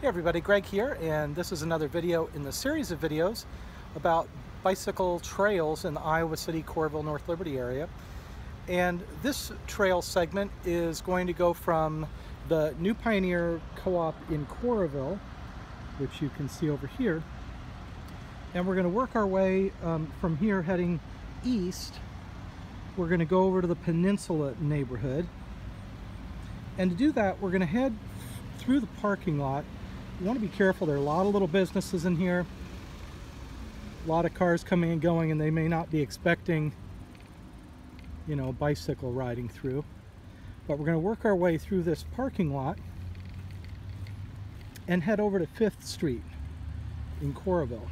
Hey everybody, Greg here, and this is another video in the series of videos about bicycle trails in the Iowa City, Coralville, North Liberty area. And this trail segment is going to go from the New Pioneer Co-op in Coralville, which you can see over here, and we're going to work our way from here heading east. We're going to go over to the Peninsula neighborhood, and to do that we're going to head through the parking lot. You want to be careful. There are a lot of little businesses in here, a lot of cars coming and going, and they may not be expecting, you know, a bicycle riding through. But we're going to work our way through this parking lot and head over to 5th Street in Coralville.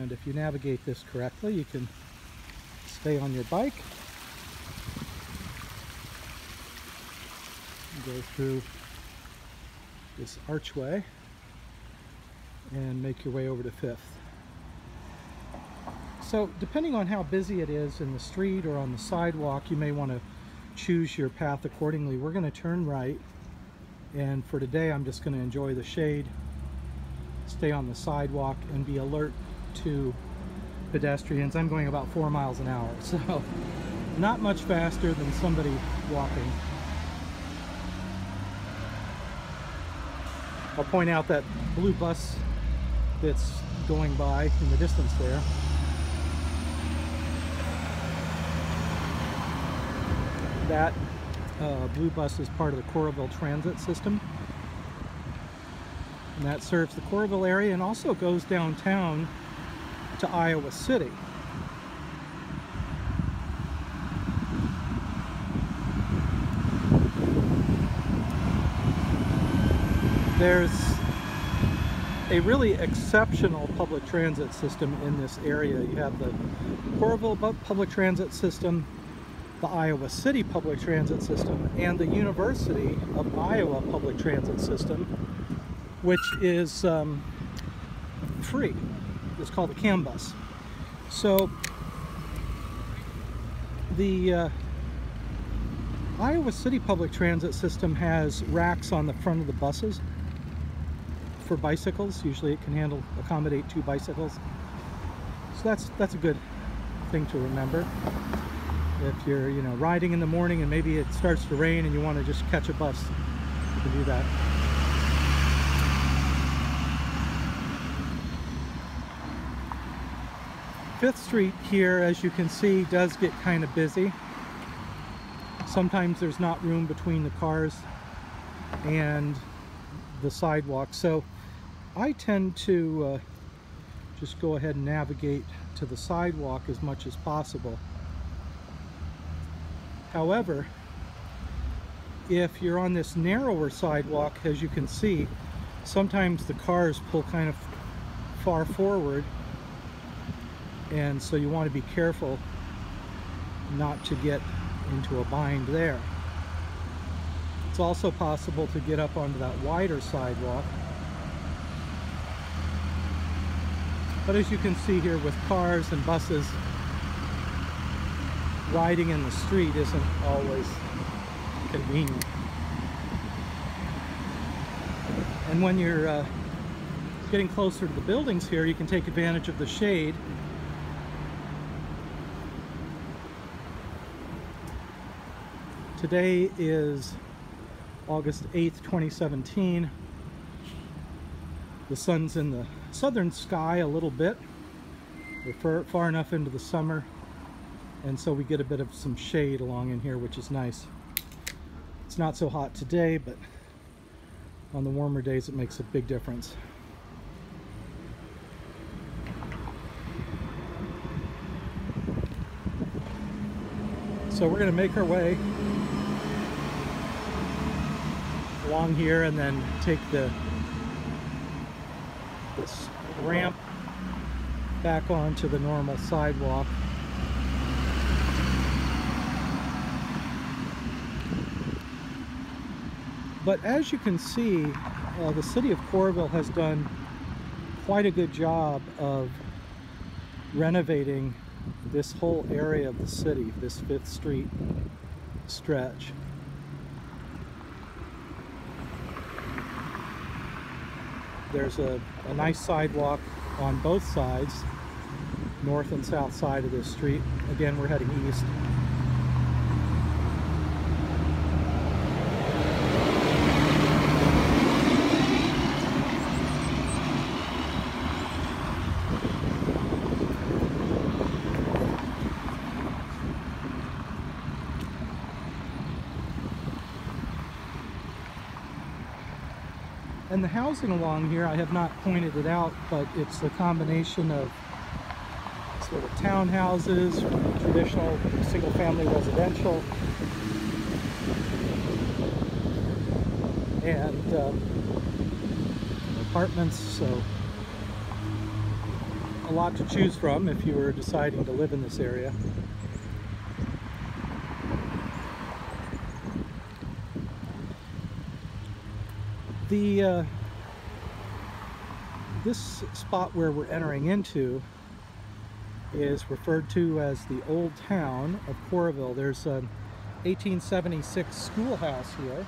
And if you navigate this correctly, you can stay on your bike, go through this archway, and make your way over to 5th. So depending on how busy it is in the street or on the sidewalk, you may want to choose your path accordingly. We're going to turn right, and for today I'm just going to enjoy the shade, stay on the sidewalk, and be alert to pedestrians. I'm going about 4 miles an hour, so not much faster than somebody walking. I'll point out that blue bus that's going by in the distance there. That blue bus is part of the Coralville Transit System, and that serves the Coralville area and also goes downtown to Iowa City. There's a really exceptional public transit system in this area. You have the Coralville Public Transit System, the Iowa City Public Transit System, and the University of Iowa Public Transit System, which is free. It's called the CAM bus. So the Iowa City Public Transit System has racks on the front of the buses for bicycles. Usually it can accommodate 2 bicycles. So that's a good thing to remember. If you're, you know, riding in the morning and maybe it starts to rain and you want to just catch a bus, you can do that. Fifth Street here, as you can see, does get kind of busy. Sometimes there's not room between the cars and the sidewalk, so I tend to just go ahead and navigate to the sidewalk as much as possible. However, if you're on this narrower sidewalk, as you can see, sometimes the cars pull kind of far forward, and so you want to be careful not to get into a bind there. It's also possible to get up onto that wider sidewalk. But as you can see here, with cars and buses, riding in the street isn't always convenient. And when you're getting closer to the buildings here, you can take advantage of the shade. Today is August 8th, 2017. The sun's in the southern sky a little bit. We're far enough into the summer, and so we get a bit of some shade along in here, which is nice. It's not so hot today, but on the warmer days it makes a big difference. So we're going to make our way along here and then take this ramp back onto the normal sidewalk. But as you can see, the city of Coralville has done quite a good job of renovating this whole area of the city, this 5th Street stretch. There's a nice sidewalk on both sides, north and south side of this street. Again, we're heading east. And the housing along here, I have not pointed it out, but it's a combination of sort of townhouses, traditional single-family residential, and apartments, so a lot to choose from if you were deciding to live in this area. This spot where we're entering into is referred to as the Old Town of Coralville. There's an 1876 schoolhouse here.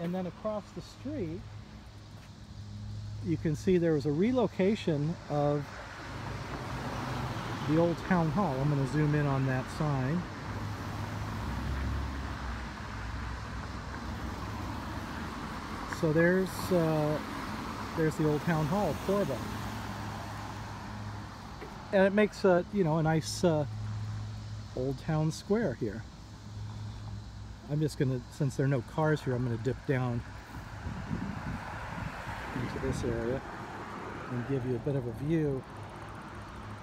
And then across the street, you can see there was a relocation of the Old Town Hall. I'm going to zoom in on that sign. So there's the Old Town Hall of Coralville, and it makes a a nice old town square here. I'm just gonna, since there are no cars here, I'm gonna dip down into this area and give you a bit of a view.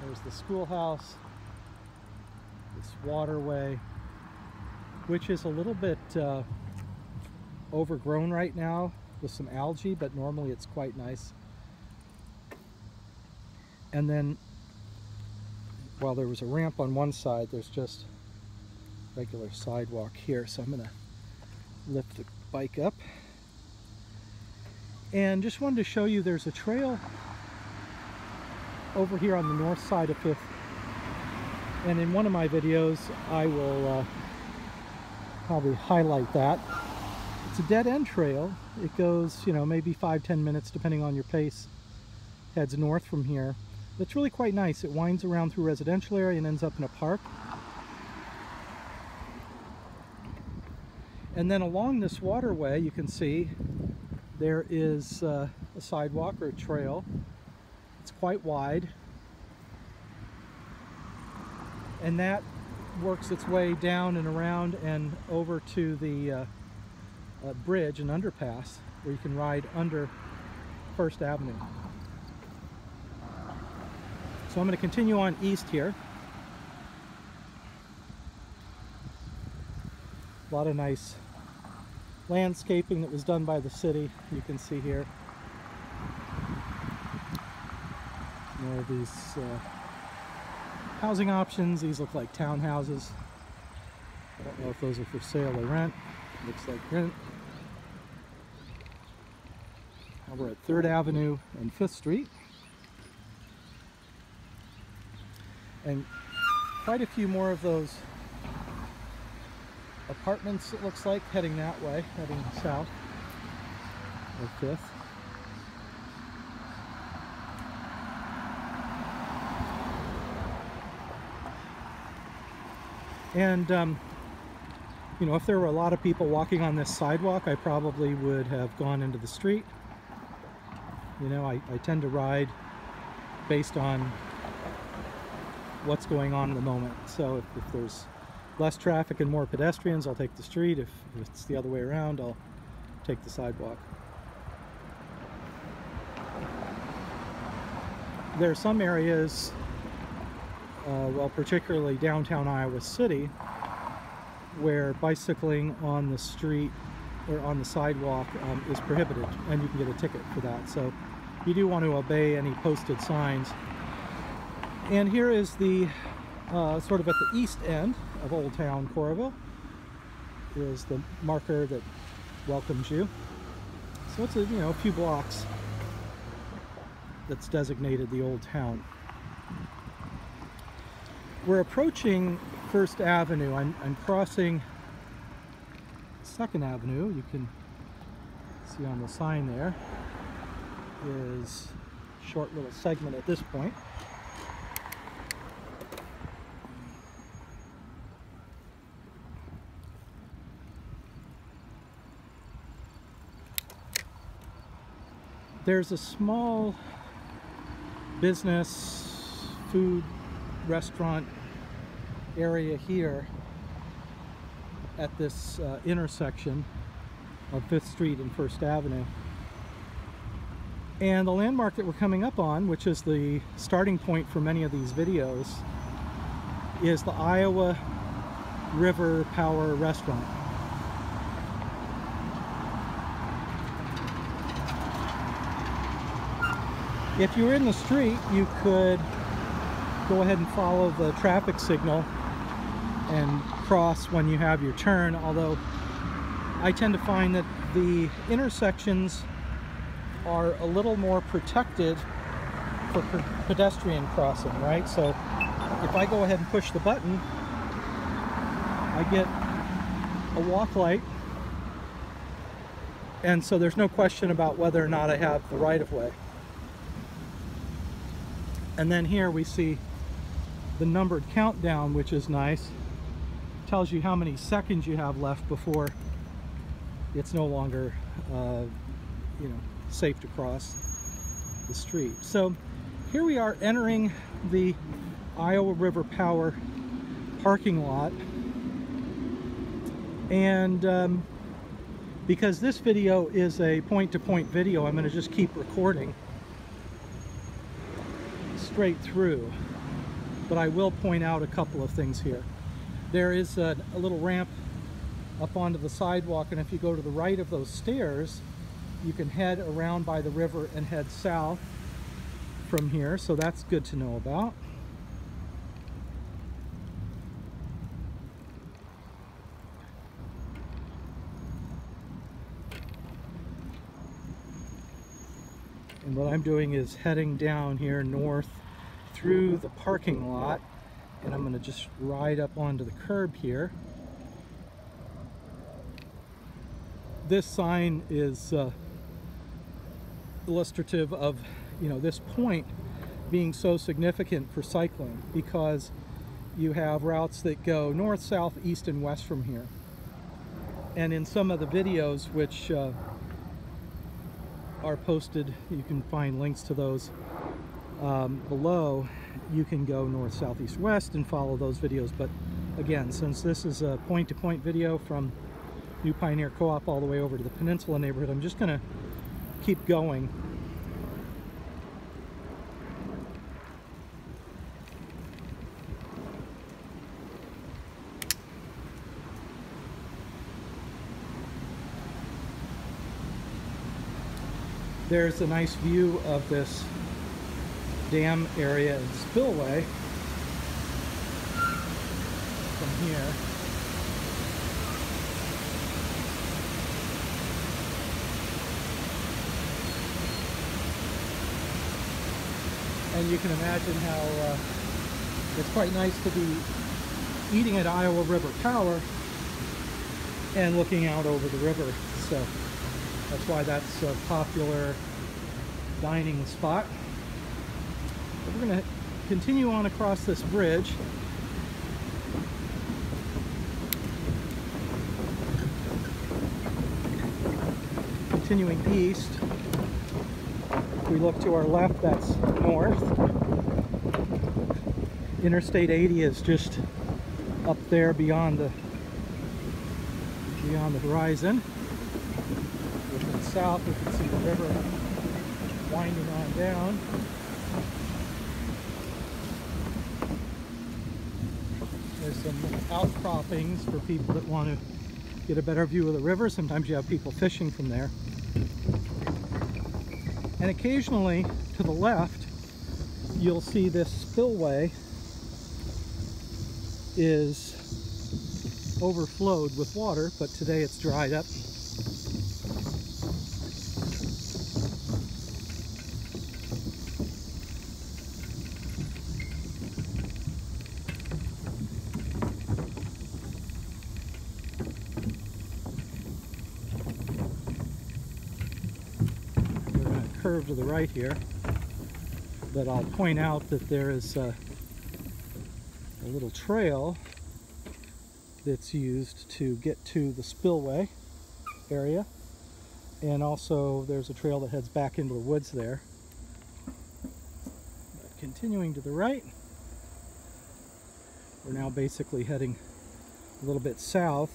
There's the schoolhouse, this waterway, which is a little bit overgrown right now with some algae, but normally it's quite nice. And then while there was a ramp on one side, there's just regular sidewalk here. So I'm gonna lift the bike up and just wanted to show you there's a trail over here on the north side of 5th, and in one of my videos I will probably highlight that. It's a dead-end trail. It goes, maybe 5-10 minutes depending on your pace, heads north from here. It's really quite nice. It winds around through residential area and ends up in a park. And then along this waterway, you can see there is a sidewalk or a trail. It's quite wide. And that works its way down and around and over to the bridge and underpass where you can ride under First Avenue. So I'm going to continue on east here. A lot of nice landscaping that was done by the city, you can see here. There are these housing options. These look like townhouses. I don't know if those are for sale or rent. Looks like rent. Now we're at 3rd Avenue and 5th Street. And quite a few more of those apartments, it looks like, heading that way, heading south of 5th. And if there were a lot of people walking on this sidewalk, I probably would have gone into the street. I tend to ride based on what's going on in the moment. So if there's less traffic and more pedestrians, I'll take the street. If it's the other way around, I'll take the sidewalk. There are some areas, particularly downtown Iowa City, where bicycling on the street or on the sidewalk is prohibited, and you can get a ticket for that. So you do want to obey any posted signs. And here is the sort of at the east end of Old Town, Coralville, is the marker that welcomes you. So it's a, you know, a few blocks that's designated the Old Town. We're approaching First Avenue. I'm crossing Second Avenue. You can see on the sign there is a short little segment at this point. There's a small business food restaurant area here at this intersection of 5th Street and 1st Avenue. And the landmark that we're coming up on, which is the starting point for many of these videos, is the Iowa River Power Restaurant. If you were in the street, you could go ahead and follow the traffic signal and cross when you have your turn, although I tend to find that the intersections are a little more protected for pedestrian crossing, right? So if I go ahead and push the button, I get a walk light, and so there's no question about whether or not I have the right-of-way. And then here we see the numbered countdown, which is nice. It tells you how many seconds you have left before it's no longer you know, safe to cross the street. So here we are entering the Iowa River Power parking lot, and because this video is a point-to-point video, I'm going to just keep recording straight through. But I will point out a couple of things here. There is a little ramp up onto the sidewalk, and if you go to the right of those stairs, you can head around by the river and head south from here, so that's good to know about. And what I'm doing is heading down here north through the parking lot, and I'm going to just ride up onto the curb here. This sign is illustrative of, you know, this point being so significant for cycling, because you have routes that go north, south, east, and west from here. And in some of the videos which are posted, you can find links to those below. You can go north, south, east, west and follow those videos. But again, since this is a point-to-point video from New Pioneer Co-op all the way over to the Peninsula neighborhood, I'm just going to keep going. There's a nice view of this dam area and spillway from here. And you can imagine how it's quite nice to be eating at Iowa River Power and looking out over the river. So that's why that's a popular dining spot. But we're going to continue on across this bridge. Continuing east. We look to our left, that's north. Interstate 80 is just up there beyond the horizon. Looking south, we can see the river winding on down. There's some outcroppings for people that want to get a better view of the river. Sometimes you have people fishing from there. And occasionally, to the left, you'll see this spillway is overflowed with water, but today it's dried up. Curve to the right here, but I'll point out that there is a little trail that's used to get to the spillway area, and also there's a trail that heads back into the woods there. But continuing to the right, we're now basically heading a little bit south.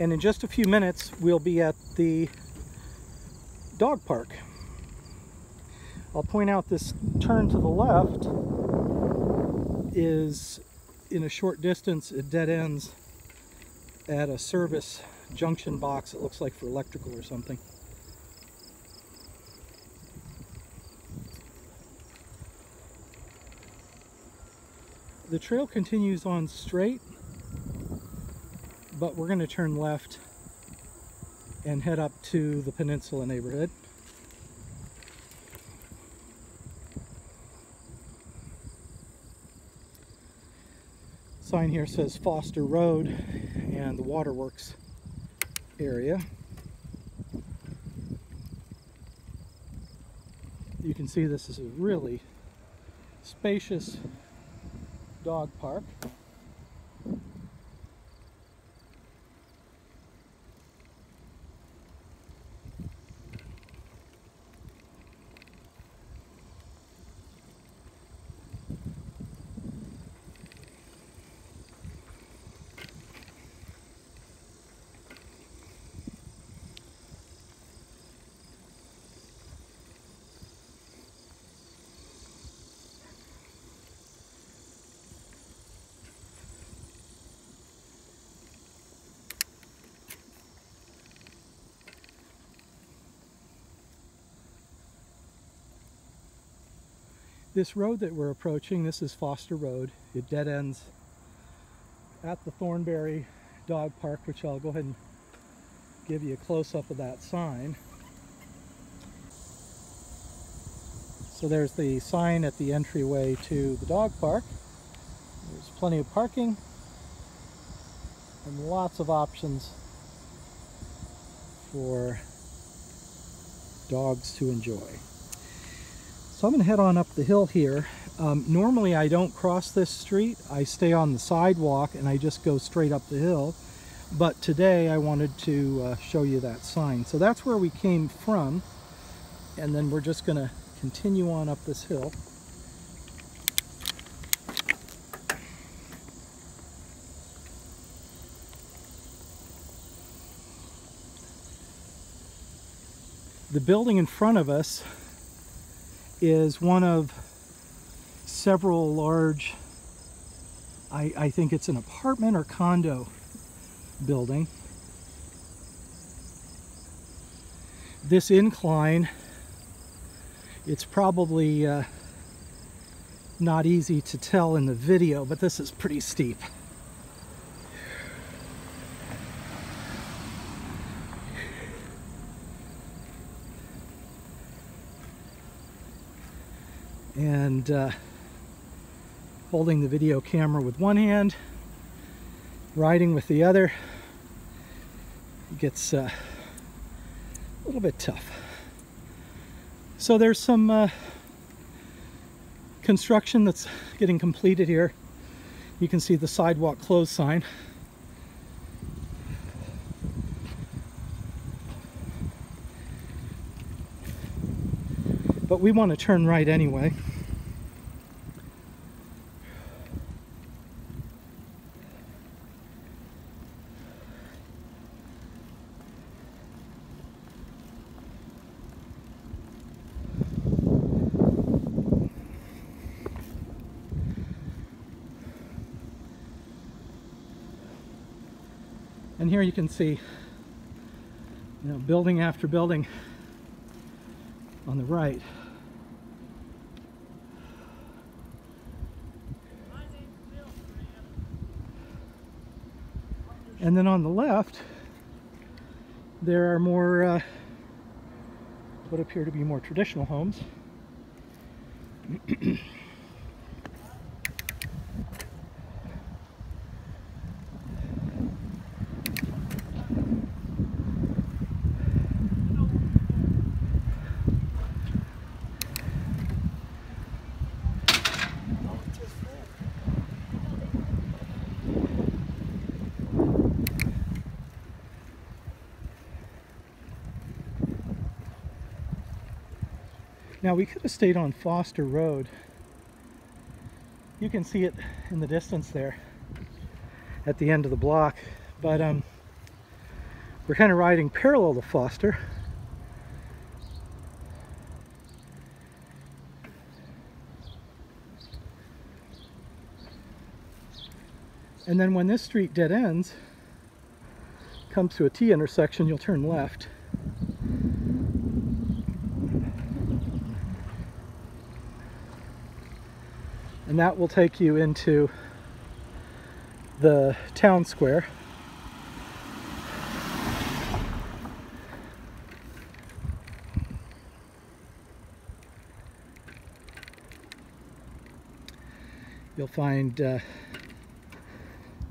And in just a few minutes, we'll be at the dog park. I'll point out this turn to the left is, in a short distance, it dead ends at a service junction box. It looks like for electrical or something. The trail continues on straight, but we're going to turn left and head up to the Peninsula neighborhood. Sign here says Foster Road and the Waterworks area. You can see this is a really spacious dog park. This road that we're approaching, this is Foster Road. It dead ends at the Thornberry Dog Park, which I'll go ahead and give you a close-up of that sign. So there's the sign at the entryway to the dog park. There's plenty of parking and lots of options for dogs to enjoy. So I'm going to head on up the hill here. Normally I don't cross this street. I stay on the sidewalk and I just go straight up the hill. But today I wanted to show you that sign. So that's where we came from. And then we're just going to continue on up this hill. The building in front of us is one of several large, I think it's an apartment or condo building. This incline, it's probably not easy to tell in the video, but this is pretty steep. And holding the video camera with one hand, riding with the other, it gets a little bit tough. So there's some construction that's getting completed here. You can see the sidewalk closed sign. But we want to turn right anyway. And here you can see, you know, building after building on the right. And then on the left, there are more what appear to be more traditional homes. Now we could have stayed on Foster Road. You can see it in the distance there at the end of the block, but we're kind of riding parallel to Foster. And then when this street dead ends, comes to a T intersection, you'll turn left. And that will take you into the town square. You'll find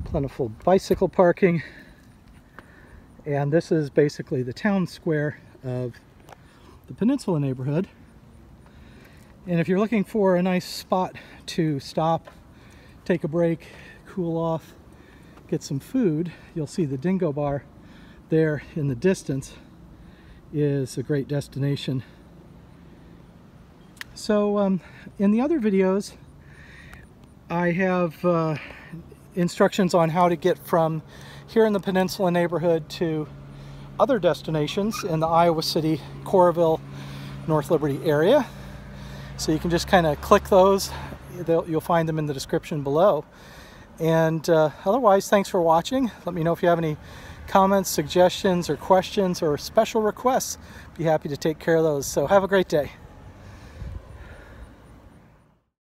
plentiful bicycle parking. And this is basically the town square of the Peninsula neighborhood. And if you're looking for a nice spot to stop, take a break, cool off, get some food, you'll see the Dingo Bar there in the distance is a great destination. So in the other videos, I have instructions on how to get from here in the Peninsula neighborhood to other destinations in the Iowa City, Coralville, North Liberty area. So you can just kind of click those. You'll find them in the description below. And otherwise, thanks for watching. Let me know if you have any comments, suggestions, or questions, or special requests. Be happy to take care of those. So have a great day.